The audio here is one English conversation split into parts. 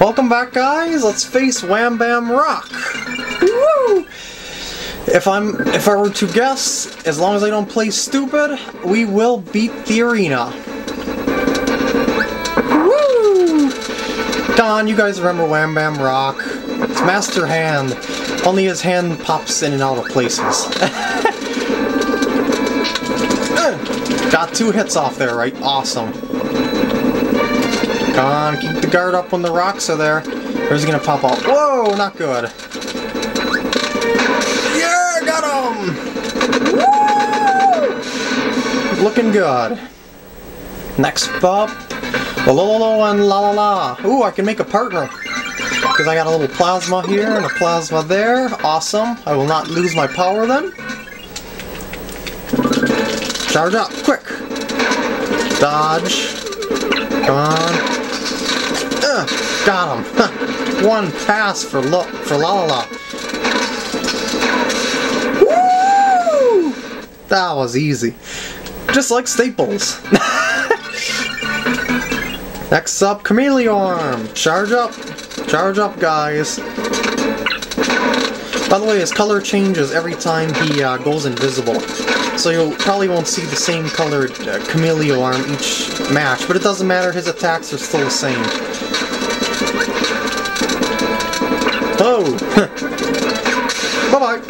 Welcome back, guys. Let's face Wham Bam Rock. Woo! If I were to guess, as long as I don't play stupid, we will beat the arena. Woo! Don, you guys remember Wham Bam Rock? It's Master Hand. Only his hand pops in and out of places. Got 2 hits off there, right? Awesome. Come on, keep the guard up when the rocks are there. Where's he gonna pop out? Whoa, not good. Yeah, got him! Woo! Looking good. Next up, Lololo and La La La. Ooh, I can make a partner. Because I got a little plasma here and a plasma there. Awesome. I will not lose my power then. Charge up, quick. Dodge. Come on. Got him. Huh. One pass for La La La. Woo! That was easy. Just like Staples. Next up, Chameleon Arm. Charge up. Charge up, guys. By the way, his color changes every time he goes invisible. So you probably won't see the same colored Chameleon Arm each match, but it doesn't matter, his attacks are still the same. Oh! Bye-bye!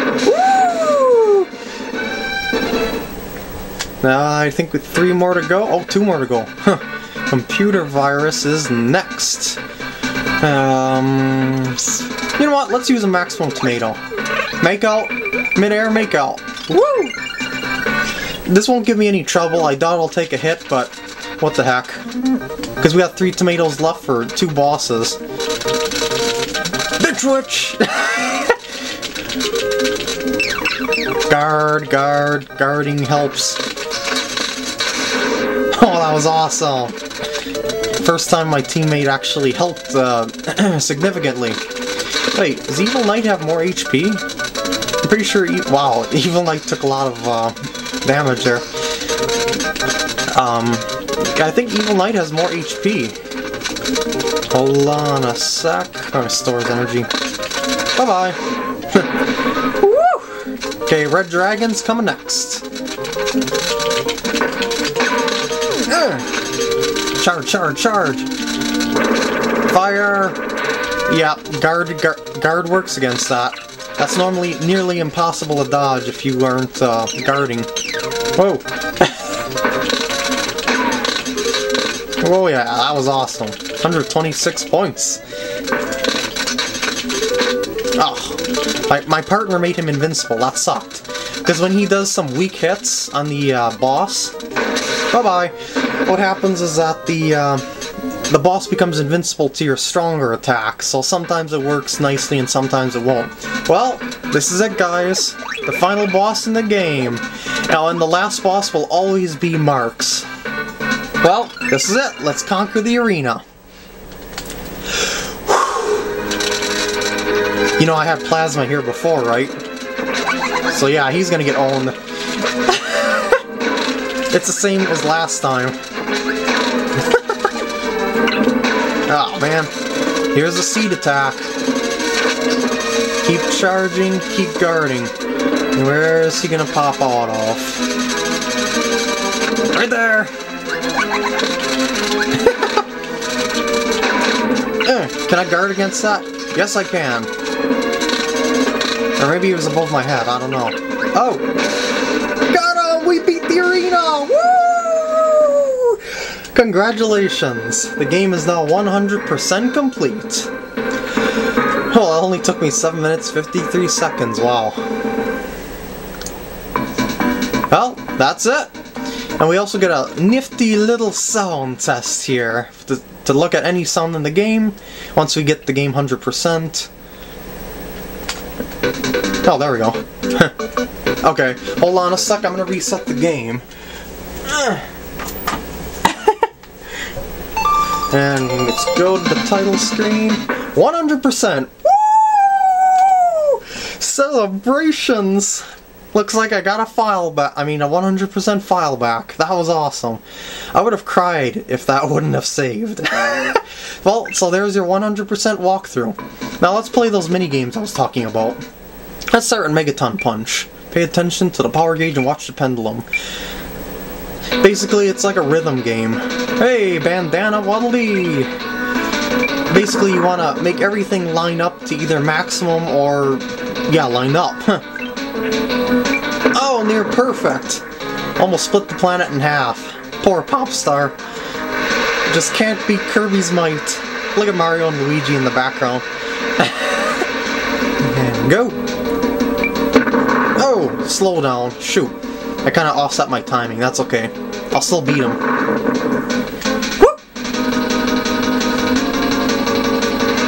Woo! I think with 3 more to go. Oh, 2 more to go. Huh. Computer Virus is next. You know what? Let's use a maximum tomato. Make out. Mid-air make out. Woo! This won't give me any trouble. I doubt I'll take a hit, but what the heck? Because we got 3 tomatoes left for 2 bosses. Bitch witch! Guard, guard, guarding helps. Oh, that was awesome. First time my teammate actually helped significantly. Wait, does Evil Knight have more HP? I'm pretty sure, wow, Evil Knight took a lot of damage there. I think Evil Knight has more HP. Hold on a sec. Oh, it stores energy. Bye-bye. Woo! Okay, Red Dragon's coming next. Charge, charge, charge. Fire. Yeah, guard works against that. That's normally nearly impossible to dodge if you aren't guarding. Whoa! Whoa, yeah, that was awesome. 126 points. Oh, my partner made him invincible. That sucked. Because when he does some weak hits on the boss, bye-bye. What happens is that the boss becomes invincible to your stronger attacks. So sometimes it works nicely and sometimes it won't. Well, this is it, guys. The final boss in the game. Now, and the last boss will always be Marx. Well, this is it. Let's conquer the arena. You know, I had plasma here before, right? So yeah, he's gonna get owned. It's the same as last time. Oh, man. Here's the seed attack. Keep charging, keep guarding. Where is he gonna pop out off? Right there! Can I guard against that? Yes, I can. Or maybe it was above my head, I don't know. Oh! Got him! We beat the arena! Woo! Congratulations! The game is now 100% complete. Well, it only took me 7 minutes, 53 seconds, wow. Well, that's it! And we also get a nifty little sound test here, to look at any sound in the game, once we get the game 100%. Oh, there we go. Okay, hold on a sec, I'm gonna reset the game. And let's go to the title screen. 100%! Woo! Celebrations! Looks like I got a file back. I mean, a 100% file back. That was awesome. I would have cried if that wouldn't have saved. Well, so there's your 100% walkthrough. Now let's play those mini-games I was talking about. Let's start with Megaton Punch. Pay attention to the power gauge and watch the pendulum. Basically, it's like a rhythm game. Hey, Bandana Waddle-Dee! Basically, you want to make everything line up to either maximum or... yeah, line up. Oh, near perfect! Almost split the planet in half. Poor pop star. Just can't beat Kirby's might. Look at Mario and Luigi in the background. And go! Oh! Slow down. Shoot. I kind of offset my timing. That's okay. I'll still beat him. Whoop!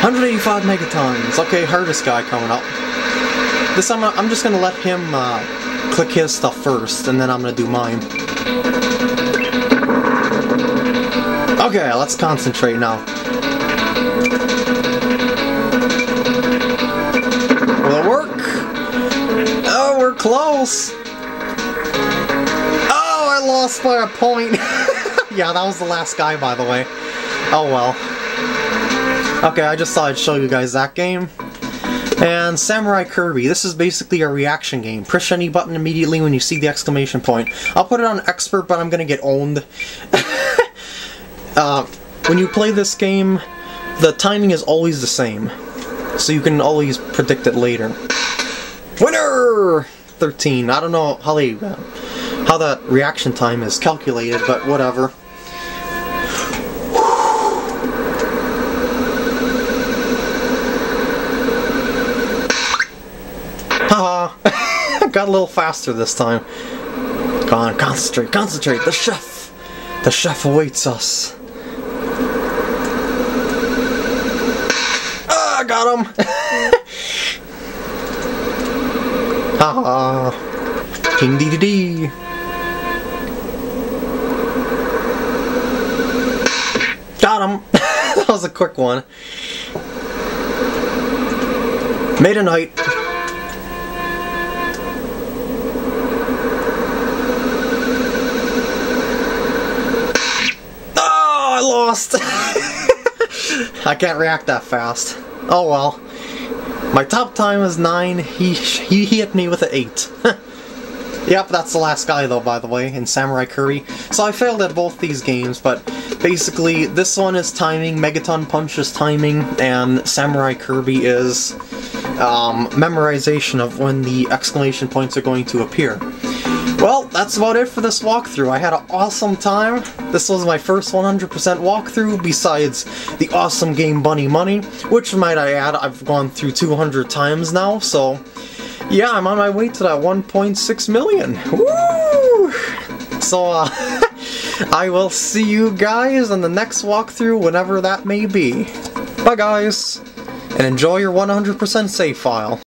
185 megatons. Okay, hardest guy coming up. This time I'm just going to let him click his stuff first, and then I'm going to do mine. Okay, let's concentrate now. Will it work? Oh, we're close! Oh, I lost by a point! Yeah, that was the last guy, by the way. Oh well. Okay, I just thought I'd show you guys that game. And Samurai Kirby. This is basically a reaction game. Push any button immediately when you see the exclamation point. I'll put it on expert, but I'm gonna get owned. When you play this game, the timing is always the same, so you can always predict it later. Winner! 13. I don't know how that reaction time is calculated, but whatever. Haha! Got a little faster this time. Come on, concentrate, concentrate. The chef awaits us. Got him! Haha! King DDD! Got him! That was a quick one. Meta Knight! Oh! I lost! I can't react that fast. Oh well. My top time is 9, he hit me with an 8. Yep, that's the last guy though, by the way, in Samurai Kirby. So I failed at both these games, but basically this one is timing, Megaton Punch is timing, and Samurai Kirby is memorization of when the exclamation points are going to appear. Well, that's about it for this walkthrough. I had an awesome time. This was my first 100% walkthrough, besides the awesome game Bunny Money, which, might I add, I've gone through 200 times now, so... yeah, I'm on my way to that 1.6 million! Woo! So, I will see you guys on the next walkthrough, whenever that may be. Bye, guys! And enjoy your 100% save file.